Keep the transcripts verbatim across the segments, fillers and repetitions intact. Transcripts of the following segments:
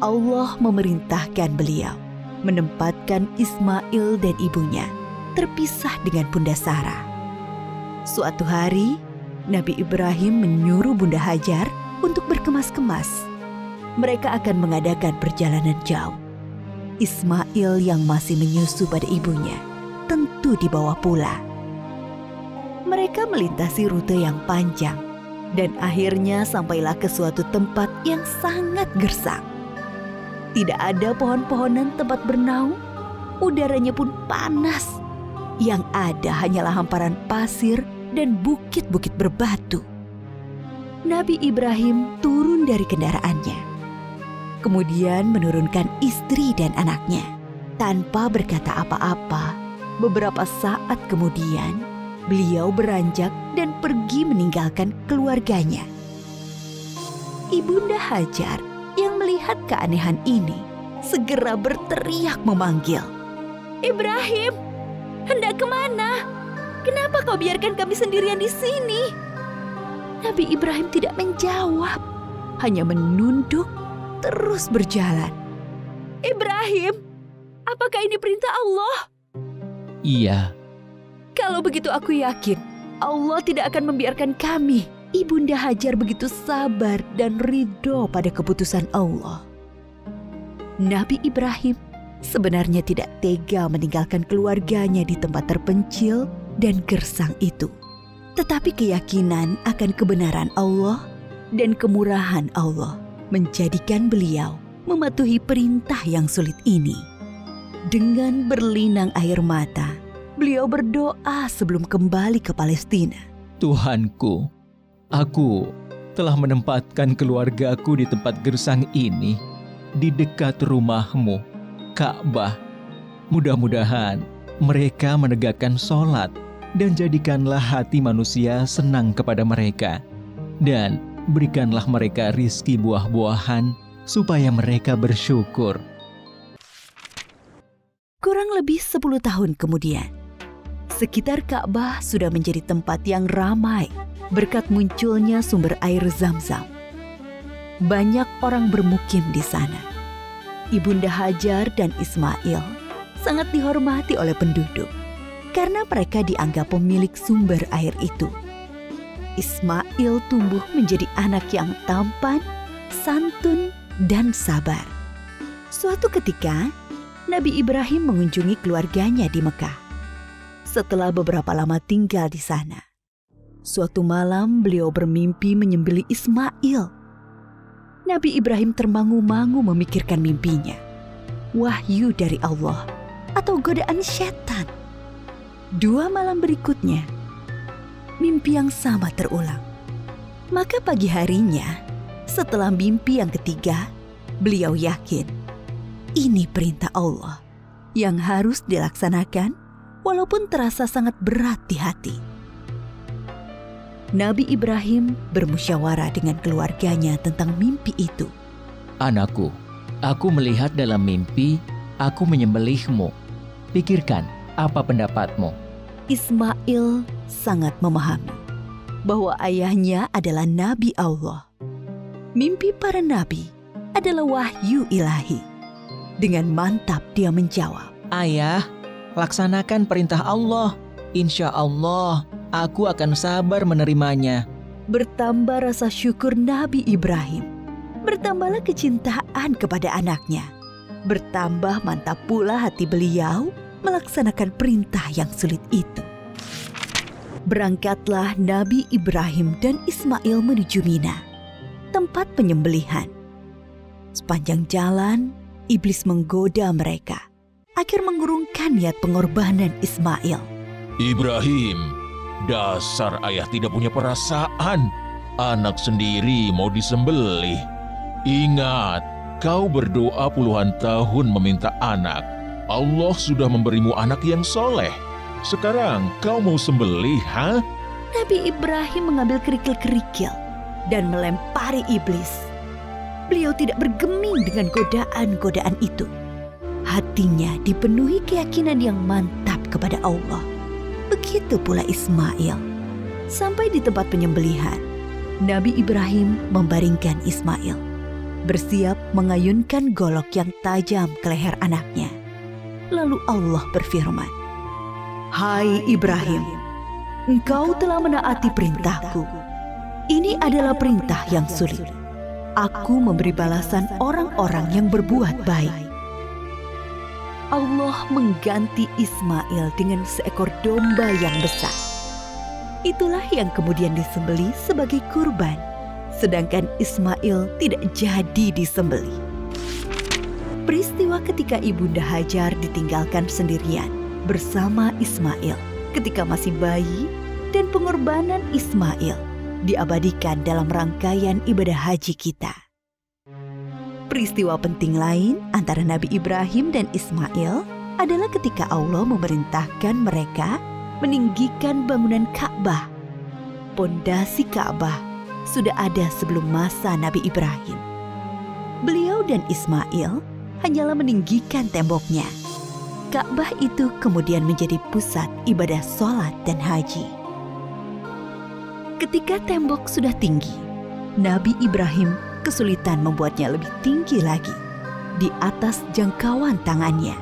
Allah memerintahkan beliau menempatkan Ismail dan ibunya terpisah dengan Bunda Sarah. Suatu hari, Nabi Ibrahim menyuruh Bunda Hajar untuk berkemas-kemas. Mereka akan mengadakan perjalanan jauh. Ismail yang masih menyusu pada ibunya tentu dibawa pula. Mereka melintasi rute yang panjang dan akhirnya sampailah ke suatu tempat yang sangat gersang. Tidak ada pohon-pohonan tempat bernaung, udaranya pun panas. Yang ada hanyalah hamparan pasir dan bukit-bukit berbatu. Nabi Ibrahim turun dari kendaraannya, kemudian menurunkan istri dan anaknya. Tanpa berkata apa-apa, beberapa saat kemudian beliau beranjak dan pergi meninggalkan keluarganya. Ibunda Hajar yang melihat keanehan ini segera berteriak memanggil, "Ibrahim, hendak kemana? Kenapa kau biarkan kami sendirian di sini?" Nabi Ibrahim tidak menjawab, hanya menunduk terus berjalan. "Ibrahim, apakah ini perintah Allah?" "Iya." "Kalau begitu aku yakin Allah tidak akan membiarkan kami." Ibunda Hajar begitu sabar dan ridho pada keputusan Allah. Nabi Ibrahim sebenarnya tidak tega meninggalkan keluarganya di tempat terpencil dan gersang itu. Tetapi keyakinan akan kebenaran Allah dan kemurahan Allah menjadikan beliau mematuhi perintah yang sulit ini. Dengan berlinang air mata, beliau berdoa sebelum kembali ke Palestina. "Tuhanku, aku telah menempatkan keluargaku di tempat gersang ini, di dekat rumahmu, Ka'bah. Mudah-mudahan mereka menegakkan sholat dan jadikanlah hati manusia senang kepada mereka. Dan berikanlah mereka rizki buah-buahan supaya mereka bersyukur." Kurang lebih sepuluh tahun kemudian, sekitar Ka'bah sudah menjadi tempat yang ramai berkat munculnya sumber air Zamzam. Banyak orang bermukim di sana. Ibunda Hajar dan Ismail sangat dihormati oleh penduduk karena mereka dianggap pemilik sumber air itu. Ismail tumbuh menjadi anak yang tampan, santun, dan sabar. Suatu ketika, Nabi Ibrahim mengunjungi keluarganya di Mekah. Setelah beberapa lama tinggal di sana, suatu malam beliau bermimpi menyembelih Ismail. Nabi Ibrahim termangu-mangu memikirkan mimpinya. Wahyu dari Allah atau godaan setan. Dua malam berikutnya, mimpi yang sama terulang. Maka pagi harinya, setelah mimpi yang ketiga, beliau yakin ini perintah Allah yang harus dilaksanakan walaupun terasa sangat berat di hati. Nabi Ibrahim bermusyawarah dengan keluarganya tentang mimpi itu. "Anakku, aku melihat dalam mimpi, aku menyembelihmu. Pikirkan, apa pendapatmu?" Ismail sangat memahami bahwa ayahnya adalah Nabi Allah. Mimpi para Nabi adalah wahyu ilahi. Dengan mantap dia menjawab, "Ayah, laksanakan perintah Allah. Insya Allah, aku akan sabar menerimanya." Bertambah rasa syukur Nabi Ibrahim. Bertambahlah kecintaan kepada anaknya. Bertambah mantap pula hati beliau melaksanakan perintah yang sulit itu. Berangkatlah Nabi Ibrahim dan Ismail menuju Mina, tempat penyembelihan. Sepanjang jalan, iblis menggoda mereka agar mengurungkan niat pengorbanan Ismail. "Ibrahim, dasar ayah tidak punya perasaan. Anak sendiri mau disembelih. Ingat, kau berdoa puluhan tahun meminta anak. Allah sudah memberimu anak yang soleh. Sekarang kau mau sembelih, ha?" Nabi Ibrahim mengambil kerikil-kerikil dan melempari iblis. Beliau tidak bergeming dengan godaan-godaan itu. Hatinya dipenuhi keyakinan yang mantap kepada Allah. Begitu pula Ismail, sampai di tempat penyembelihan, Nabi Ibrahim membaringkan Ismail, bersiap mengayunkan golok yang tajam ke leher anaknya. Lalu Allah berfirman, "Hai Ibrahim, engkau telah menaati perintahku. Ini adalah perintah yang sulit. Aku memberi balasan orang-orang yang berbuat baik." Allah mengganti Ismail dengan seekor domba yang besar. Itulah yang kemudian disembelih sebagai kurban, sedangkan Ismail tidak jadi disembelih. Peristiwa ketika Ibunda Hajar ditinggalkan sendirian bersama Ismail ketika masih bayi dan pengorbanan Ismail diabadikan dalam rangkaian ibadah haji kita. Peristiwa penting lain antara Nabi Ibrahim dan Ismail adalah ketika Allah memerintahkan mereka meninggikan bangunan Ka'bah. Pondasi Ka'bah sudah ada sebelum masa Nabi Ibrahim. Beliau dan Ismail hanyalah meninggikan temboknya. Ka'bah itu kemudian menjadi pusat ibadah sholat dan haji. Ketika tembok sudah tinggi, Nabi Ibrahim kesulitan membuatnya lebih tinggi lagi, di atas jangkauan tangannya.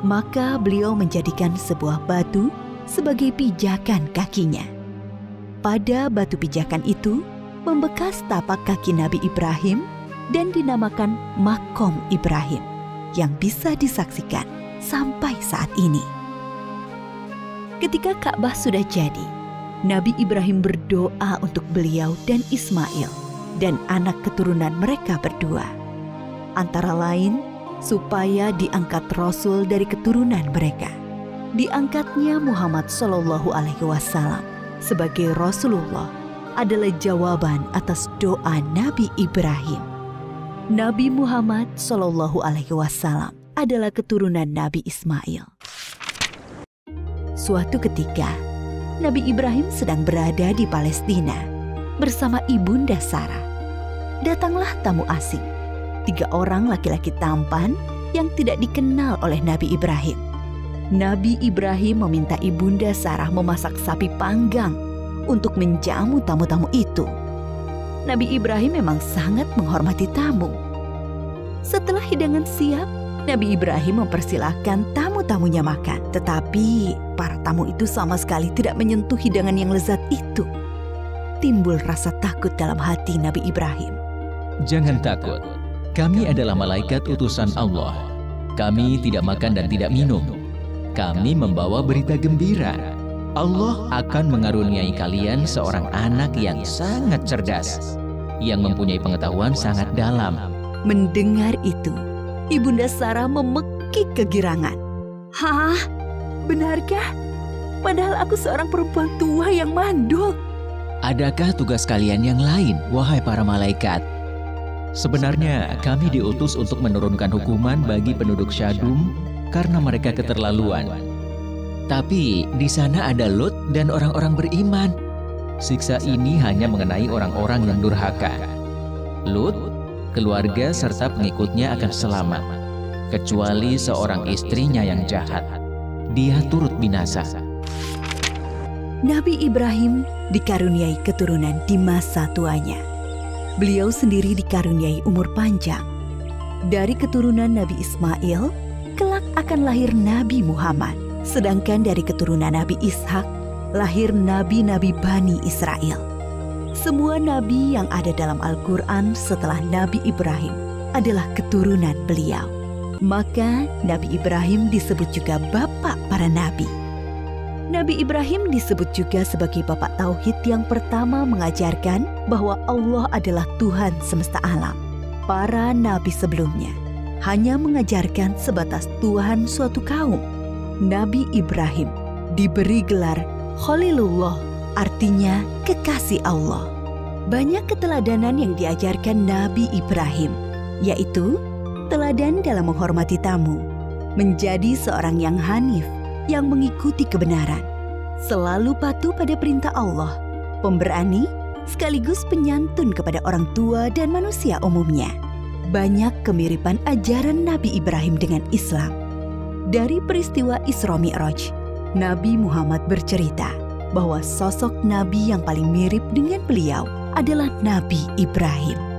Maka beliau menjadikan sebuah batu sebagai pijakan kakinya. Pada batu pijakan itu, membekas tapak kaki Nabi Ibrahim dan dinamakan Makam Ibrahim, yang bisa disaksikan sampai saat ini. Ketika Ka'bah sudah jadi, Nabi Ibrahim berdoa untuk beliau dan Ismail dan anak keturunan mereka berdua. Antara lain, supaya diangkat Rasul dari keturunan mereka. Diangkatnya Muhammad Shallallahu Alaihi Wasallam sebagai Rasulullah adalah jawaban atas doa Nabi Ibrahim. Nabi Muhammad Shallallahu Alaihi Wasallam adalah keturunan Nabi Ismail. Suatu ketika, Nabi Ibrahim sedang berada di Palestina bersama Ibunda Sarah. Datanglah tamu asing, tiga orang laki-laki tampan yang tidak dikenal oleh Nabi Ibrahim. Nabi Ibrahim meminta Ibunda Sarah memasak sapi panggang untuk menjamu tamu-tamu itu. Nabi Ibrahim memang sangat menghormati tamu. Setelah hidangan siap, Nabi Ibrahim mempersilahkan tamu-tamunya makan. Tetapi para tamu itu sama sekali tidak menyentuh hidangan yang lezat itu. Timbul rasa takut dalam hati Nabi Ibrahim. "Jangan takut, kami adalah malaikat utusan Allah. Kami tidak makan dan tidak minum. Kami membawa berita gembira. Allah akan mengaruniai kalian seorang anak yang sangat cerdas, yang mempunyai pengetahuan sangat dalam." Mendengar itu, Ibunda Sarah memekik kegirangan. "Hah? Benarkah? Padahal aku seorang perempuan tua yang mandul. Adakah tugas kalian yang lain, wahai para malaikat?" "Sebenarnya kami diutus untuk menurunkan hukuman bagi penduduk Sodom karena mereka keterlaluan. Tapi di sana ada Lut dan orang-orang beriman. Siksa ini hanya mengenai orang-orang yang durhaka. Lut, keluarga serta pengikutnya akan selamat, kecuali seorang istrinya yang jahat. Dia turut binasa." Nabi Ibrahim dikaruniai keturunan di masa tuanya. Beliau sendiri dikaruniai umur panjang. Dari keturunan Nabi Ismail, kelak akan lahir Nabi Muhammad. Sedangkan dari keturunan Nabi Ishak, lahir nabi-nabi Bani Israel. Semua nabi yang ada dalam Al-Quran setelah Nabi Ibrahim adalah keturunan beliau. Maka Nabi Ibrahim disebut juga bapak para nabi. Nabi Ibrahim disebut juga sebagai bapak tauhid yang pertama mengajarkan bahwa Allah adalah Tuhan semesta alam. Para nabi sebelumnya hanya mengajarkan sebatas Tuhan suatu kaum. Nabi Ibrahim diberi gelar Khalilullah, artinya kekasih Allah. Banyak keteladanan yang diajarkan Nabi Ibrahim, yaitu teladan dalam menghormati tamu, menjadi seorang yang hanif, yang mengikuti kebenaran, selalu patuh pada perintah Allah, pemberani sekaligus penyantun kepada orang tua dan manusia umumnya. Banyak kemiripan ajaran Nabi Ibrahim dengan Islam. Dari peristiwa Isra Mi'raj, Nabi Muhammad bercerita bahwa sosok nabi yang paling mirip dengan beliau adalah Nabi Ibrahim.